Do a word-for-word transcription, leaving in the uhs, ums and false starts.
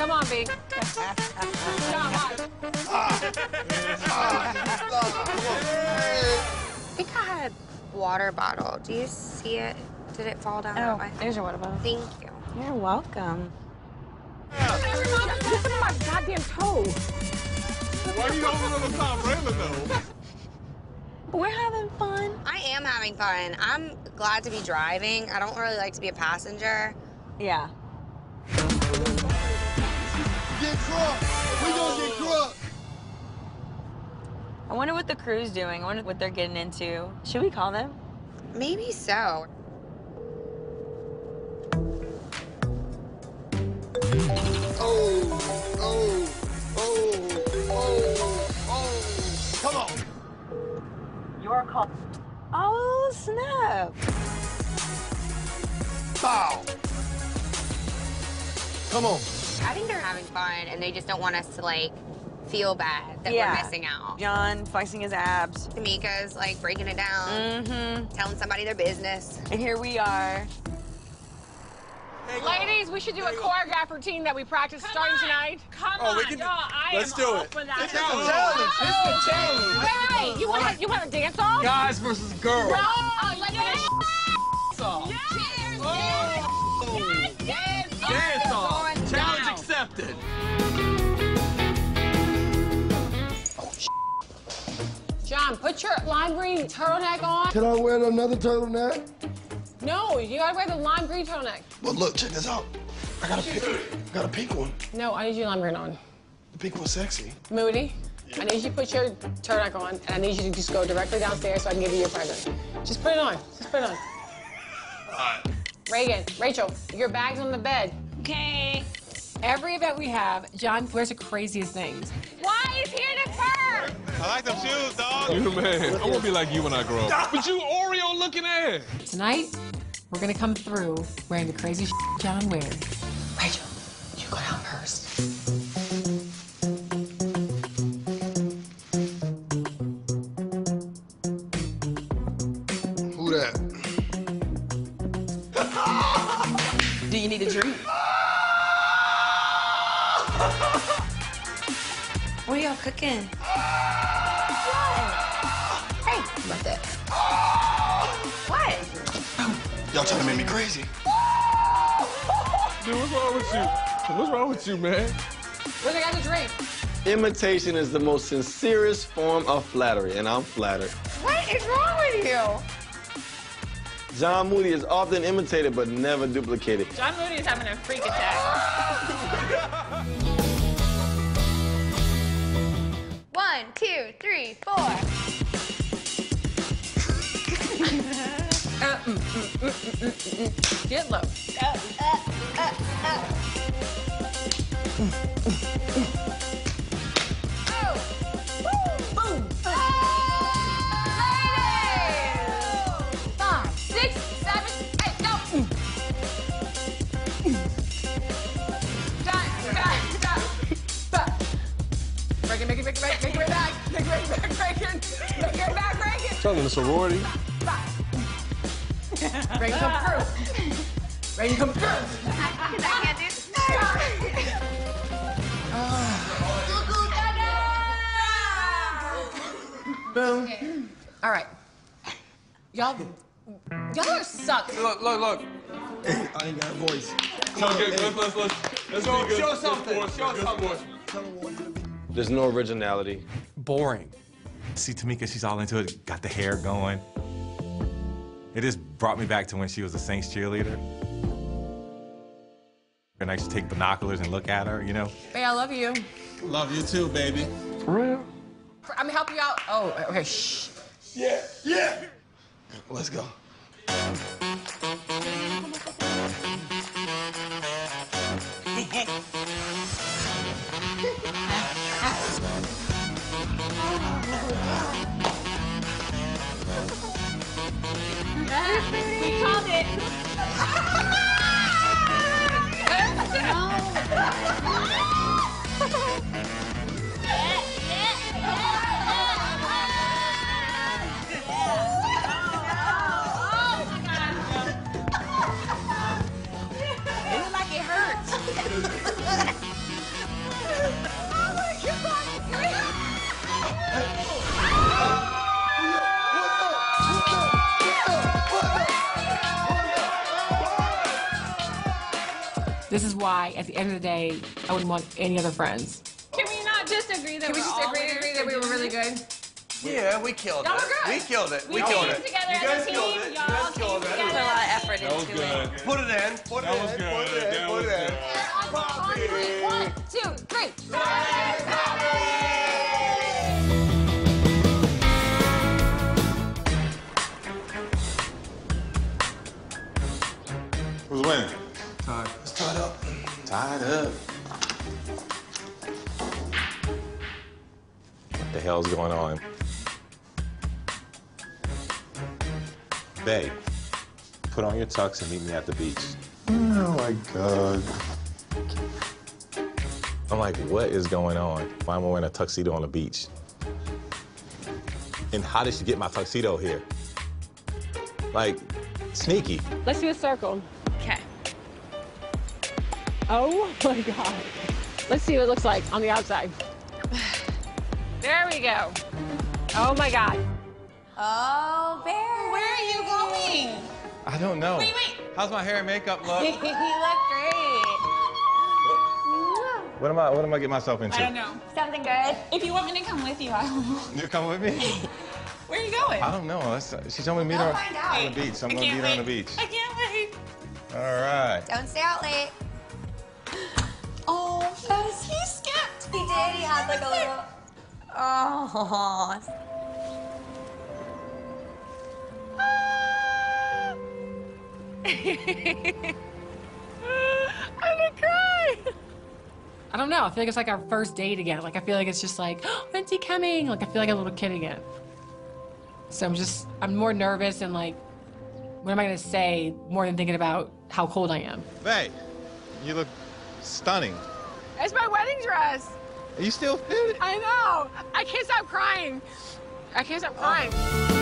Come on, B. I think I had a water bottle. Do you see it? Did it fall down? Oh, my there's your water bottle. Thank you. You're welcome. Yeah. This is my goddamn toe. Why are you holding on the top railing, though? We're having fun. I am having fun. I'm glad to be driving. I don't really like to be a passenger. Yeah. Get drunk. We gonna get drunk. I wonder what the crew's doing. I wonder what they're getting into. Should we call them? Maybe so. Oh, oh, oh, oh, oh. Come on. Your call. Oh, snap. Bow. Come on. I think they're having fun, and they just don't want us to, like, feel bad that yeah. we're missing out. John flexing his abs. Tamika's, like, breaking it down. Mm-hmm. Telling somebody their business. And here we are. Ladies, we should do a choreograph routine that we practiced Come starting on. tonight. Come oh, on, y'all. I Let's am do all it. for that. It's a challenge. It's a challenge. Wait, wait, you want to you want to dance off? Guys versus girls. No. Oh, let's do this off. Yes. Cheers. Oh. Yes. Yes. Yes. Yes. Dance yes. off. Yes. Challenge now. accepted. Oh, John, put your lime green turtleneck on. Can I wear another turtleneck? No, you gotta wear the lime green turtleneck. But look, check this out. I got a pink, I got a pink one. No, I need your lime green on. The pink one's sexy. Moody, yeah. I need you to put your turtleneck on, and I need you to just go directly downstairs so I can give you your present. Just put it on. Just put it on. All right. Reagan, Rachel, your bag's on the bed. Okay. Every event we have, John wears the craziest things. Why is here to fur? I like them shoes, dog. You the man. I want to be like you when I grow up. But you Oreo-looking ass. Tonight, we're gonna come through wearing the crazy shit John wears. Rachel, you go down first. Who that? Do you need a drink? What are y'all cooking? Hey, about that. What? Y'all trying to make me crazy. Dude, what's wrong with you? What's wrong with you, man? What do they got to drink? Imitation is the most sincerest form of flattery, and I'm flattered. What is wrong with you? John Moody is often imitated but never duplicated. John Moody is having a freak attack. One, two, three, four. Uh, mm, mm, mm, mm, mm, mm. Get low. Uh, uh, uh, uh. Mm, mm, mm. Oh. Boom. Boom. Oh. Oh. Five, six, seven, eight, go. Mm. Mm. Done, done, done. Stop. Break it, make it, make it, make it, make it back. Make it, make it, make it, make it, make it back, break it. Tell them the sorority. Ready to come through. Ready to come through. Because I can't do this. Oh. Boom. Okay. All right. Y'all, y'all are sucked. Look, look, look. I ain't got a voice. Come on, okay, let's, let's, let's, let's show, show something. Show something. There's no originality. Boring. See, Tamica, she's all into it. Got the hair going. It just brought me back to when she was a Saints cheerleader. And I used to take binoculars and look at her, you know? Hey, I love you. Love you too, baby. For real? I'm gonna help you out. Oh, okay, shh. Yeah, yeah! Let's go. We called it. Oh my God. It looked like it hurts. This is why, at the end of the day, I wouldn't want any other friends. Can we not just agree that Can we we're just all agree, agree that we were really good? Yeah, we killed it. We killed it. We, we killed it. You guys killed it. You guys killed it. Put a lot of effort into it. Put it in. Put it in. Put it in. Put it in. Poppy. One, two, three. Silent Poppy. Who's winning? Tied. It's tied up. Tied up. What the hell's going on? Babe, put on your tux and meet me at the beach. Oh, my God. I'm like, what is going on? Why am I wearing a tuxedo on the beach? And how did she get my tuxedo here? Like, sneaky. Let's do a circle. OK. Oh, my God. Let's see what it looks like on the outside. There we go. Oh, my God. Oh, Barry. Where are you going? I don't know. Wait, wait. How's my hair and makeup look? You look great. What am I, what am I getting myself into? I don't know. Something good. If you want me to come with you, I will. You come with me? Where are you going? I don't know. That's, she told me to meet her on the beach. So I'm going to meet her on the beach. I can't wait. All right. Don't stay out late. Oh, that was, he skipped. He did. He had like a little. Oh. I'm gonna cry. I don't know. I feel like it's like our first date again. Like I feel like it's just like, oh, when's he coming? Like I feel like a little kid again. So I'm just, I'm more nervous and like, what am I gonna say more than thinking about how cold I am? Hey, you look stunning. It's my wedding dress. Are you still fit? I know. I can't stop crying. I can't stop crying. Oh.